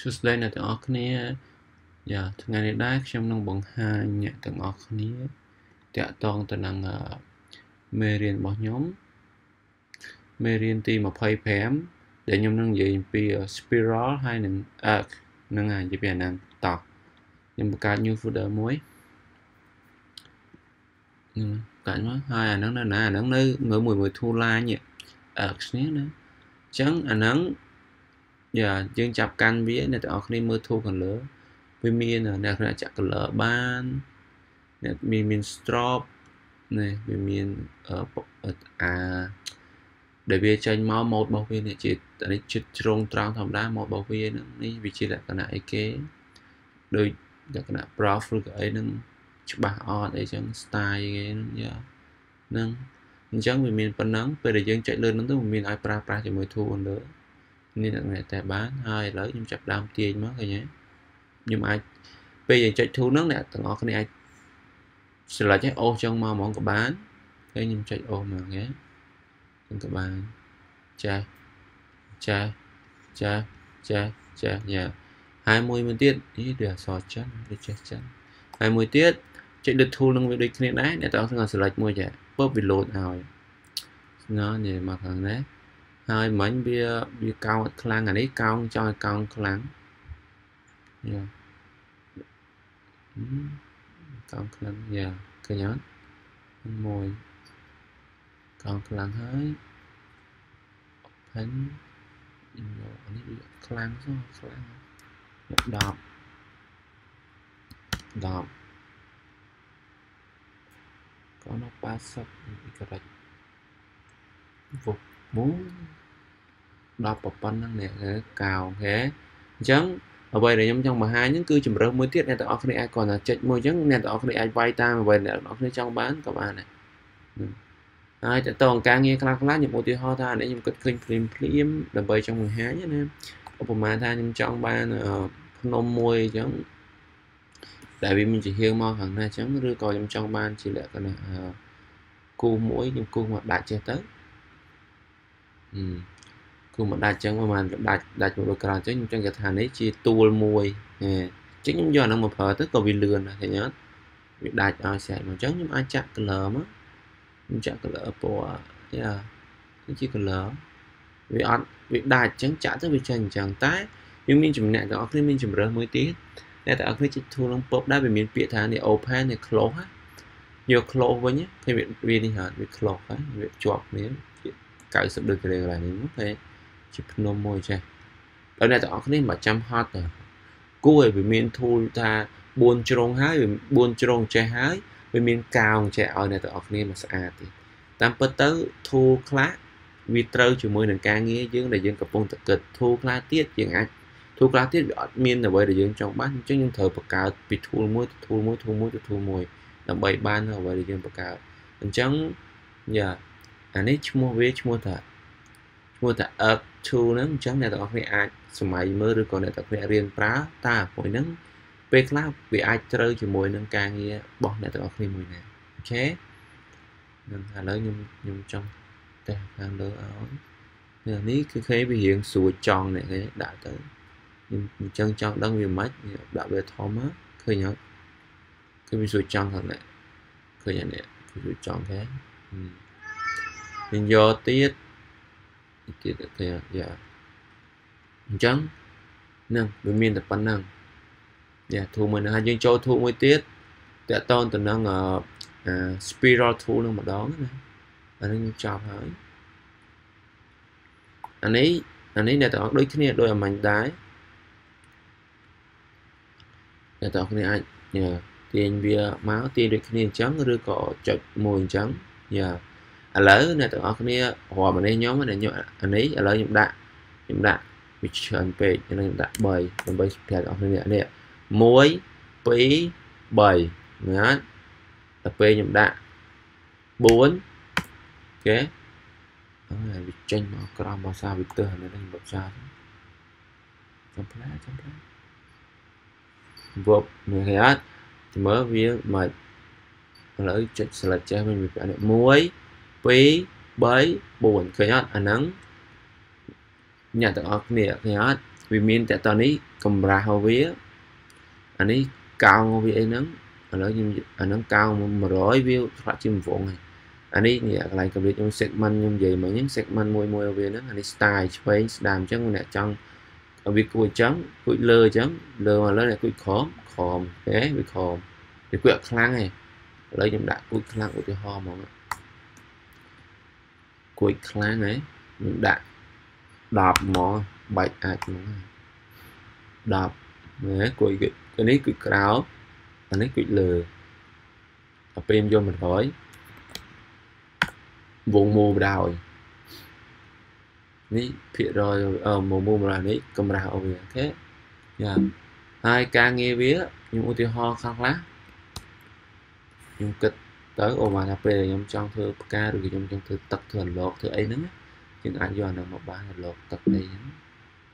សួស្តីអ្នកទាំងអស់គ្នាយ៉ាថ្ងៃនេះដែរខ្ញុំនឹងបង្ហាញអ្នកទាំងអស់គ្នាតាក់ទងទៅនឹងមេរៀនរបស់ខ្ញុំមេរៀនទី25ដែលខ្ញុំនឹងនិយាយអំពី spiral ហើយនឹង arc នឹងនិយាយពីអាហ្នឹងតោះខ្ញុំបង្កើត new folder មួយហ្នឹងកាច់មកហើយអាហ្នឹងនៅណាអាហ្នឹងនៅមួយ tool line នេះ arc នេះណាអញ្ចឹងអាហ្នឹងdạយើងចាប់កាន់វាអ្នកទាំងអស់គ្នាមើលធូរកន្លើវាមានអ្នកខ្លះចាក់កន្លើបានអ្នកមាន strop នេះវាមានដែលវាចេញមកម៉ូតរបស់វានេះជានេះជិតជ្រុងត្រង់ធម្មតាម៉ូតរបស់វានឹងនេះវាជាលក្ខណៈអីគេដូចលក្ខណៈ prof ឬក៏អីនឹងច្បាស់អត់អីចឹង style គេយ៉ានឹងអញ្ចឹងវាមានប៉ុណ្ណឹងពេលដែលយើងចុចលើនឹងទៅវាមានឲ្យប្រើជាមួយធូរលើនេះតែបានហើយឥឡូវខ្ញុំចាប់ដើមទាញមកឃើញទេខ្ញុំអាចពេលយើងចុច tool ហ្នឹងអ្នកទាំងអស់គ្នាអាច select ឲ្យអូសចឹងមកហ្មងក៏បានហើយខ្ញុំចុចអូសមកហ្នឹងចឹងក៏បានចាយ៉ាហើយមួយទៀតនេះវាអសចឹងវាចេះចឹងហើយមួយទៀតចុចលើ tool ហ្នឹងវាដូចគ្នាដែរអ្នកទាំងអស់គ្នា select មួយចាពើវា load ឲ្យនេះមកខាងនេះhai mảnh bia cao clang ở đấy cao cho cao clang yeah. Cao clang giờ yeah. Cái nhớ mồi cao clang hơi thánh clang số clang đạp có nó ba sập cái này phục muốn đọc một phần năng này để cào thế chẳng ở đây để nhóm trong mà hai những cư chùm rơ mới tiết này tạo off ai còn là chạy môi chẳng nên tạo off ai vay ta mà về để nó trong bán các bạn này ai tại toàn càng nghe khá lát những một tí ho ta để những cực kênh phim là bởi trong 12 nhé em ở mà ta nhưng trong ban nôm môi chẳng tại vì mình chỉ hiểu mong hàng này chẳng rư coi trong ban chỉ là cái này cô mũi nhưng cô mà đã chưa tới cứ mà đặt chân mà đặt một đôi cờ chứ trong cái thằng ấy chia tool môi chứ những giờ nó một phở tức là vì lừa này thì nhớ việc đặt sẽ một chấn nhưng ai chặt cái lờ mất chặt cái lờ của yeah. Cái chi cái lờ vì ăn việc đặt chấn chặt tới vì chân chẳng tái nhưng mình chụp này đó khi mình chụp rơi mới tí để tạo cái chiếc thu lông pop đã bị miền bịa thằng này open này close hết nhiều close với nhé thì việc viên đi hả việc close ấy việc chuột miếng cái sự được cái này mất thế chụp nôm môi chơi ở đây tao cái này mà chăm hot rồi cuối về miền thu ta buôn trông hái buôn trông chơi hái về miền cao chơi ở đây tao cái này mà xa thì tam bớt tới thu khá vì trâu chịu môi đàn ca nghe chứ để dân cặp bông thật cực thu khá tiết chuyện anh thu khá tiết miền là bởi để dân trong bát chứ nhưng thời bậc cao bị thu môi là bảy ban rồi bởi để dân bậc cao mình chẳng giờ anh ấy mua thật up to nắng chẳng này tao phải ai mày mơ được còn này tao phải riêng phá ta mỗi nắng về clap bị ai chơi thì mỗi nắng càng nghe bọn này tao phải mùi này chế nên là lớn nhưng trong ta đang đỡ áo giờ ní cứ thấy bị hiện sùi tròn này thế đã tới nhưng chân trong đang bị mất đã về thom á khơi nhớ cái bị sùi tròn thật này khơi nhớ này sùi tròn thế mình do tiết thế dạ chẳng năng bên miền tập văn năng dạ thu mình là hai chương châu thu mới tiết đã tôn từ năng ở spiral thu luôn mà đón này anh chào hỏi anh ấy để tạo đối thế này đôi mảnh đái để tạo cái này nhờ tiền bia máu tiền được cái này trắng rồi cọ chật mùi trắng giờ lỡ này tụi ông này hòa mà nên nhóm này nhóm anh ấy lỡ nhóm đạn bị chuyển về cho nên đạn bầy còn bầy thì ông này này muối pí bầy nhá tập về nhóm đạn 4 kế này bị tranh mà còn bao xa bị từ này đang bọc xa trong lá vợp người hết thì mới viết mà lỡ chuyện là chơi mình bị muối với bấy buồn khởi hết ảnh nắng nhà tặng ọc nịa khởi hết vì miền tại tòa ní cầm ra hầu vía anh ấy cao ngô vía nắng anh nắng cao mà rối view thoát chim vỗ này anh ấy nhẹ lại cầm được trong segment nhưng gì mà những segment môi môi vía nó anh ấy style face đàm chứ không nè trong ở việc cùi trắng cùi lơ trắng lơ mà lơ này cùi khóm khòm bé bị khòm thì cùi khăn này lấy trong đại cùi khăn của cái ho mà cùi khăn này những đại đạp mỏ bạch ạch đạp đấy cùi cái này cùi cáo anh ấy cùi lừa ở bên vô mình hỏi vùng mù đào ní phía rồi mùa mùa mà đấy cầm ra ở việc thế hai ca nghe vía nhưng ưu tiên ho khăn lá nhưng kịch tới ôm mà thập về trong trong thơ ca được trong thơ tập thường lột thơ ấy nữa nhưng anh do là một ba lột tập này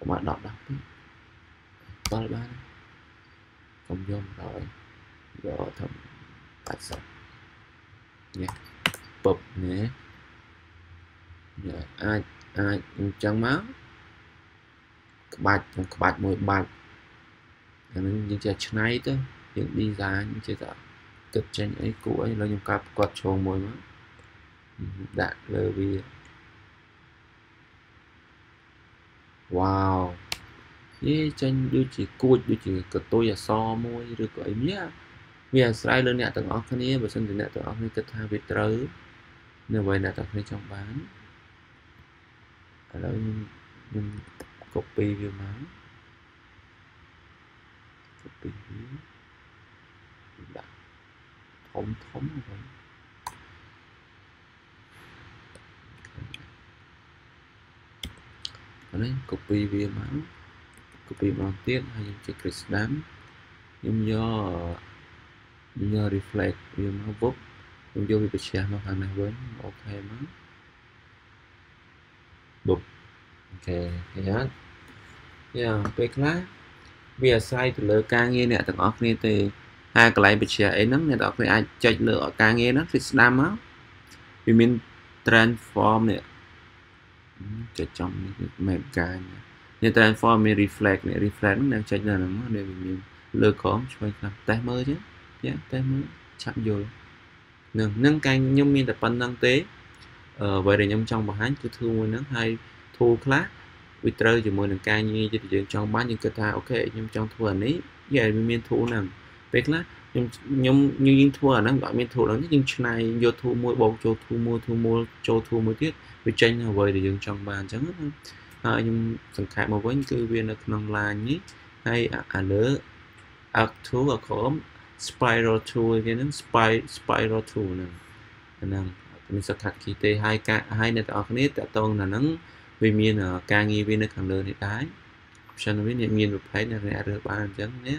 các bạn đọc đọc ba ba không vô rồi do thầm tại sao nhé bập nhé rồi ai ai chẳng máu bạch mùi bạch những chiếc này đó những đi ra những chiếc đó cực trên ấy cũ ấy là những cặp quạt trồn mùi máu đạn lờ bia wow ý chân đưa chỉ cua đưa chỉ cực tôi là so môi được gọi nhé vì là sai lên nhạc tầng ốc này và xin thì nhạc tầng ốc này cực hai vịt rớ nên vậy là tầng này trong bán ở đó nhưng copy view má copy view đặt thống thống rồi ở đây copy view má copy bằng tiết hay những cái clip đám nhưng do reflect view má vút nhưng do bị chia nó thành này với ok má bụp ok hết giờ về class bây sai từ lựa ca nghe nè từ ở kia thì hai cái lại bị chia ấy lắm nè đó phải ai chơi lựa ca nghe nó thì đam á vì mình transform nè chơi trong mềm cái nè transform mình reflect nè reflect đang chơi là nó để mình lựa có chơi làm tay mới chứ nhé tay mới chạm vô nâng nâng canh nhưng mình tập phần năng tế vậy để nhóm trong và hán cho thương nó hay thua class vì trời chỉ muốn ca như cho chuyện trong bán những cơ ta ok nhưng trong thua ấy giờ miền thu nằm biết lá nhưng như những thua nó gọi miền thu đó nhưng này vô thu mua bầu cho thu mua cho thu mua tiết vì tranh là vậy để dừng trong bàn chẳng nhưng thằng khai một vấn cư viên là nằm là nhí hay à nữa ác thú ở khổ spiral tool cái nó spiral tool nè mình sẽ thật khi tê hai ca hai nét ở nét đã tôn là nắng vì miền ở ca nghi viên nước hàng lớn thì tái option với những nghiên được thấy là rẻ được bán chẳng nhé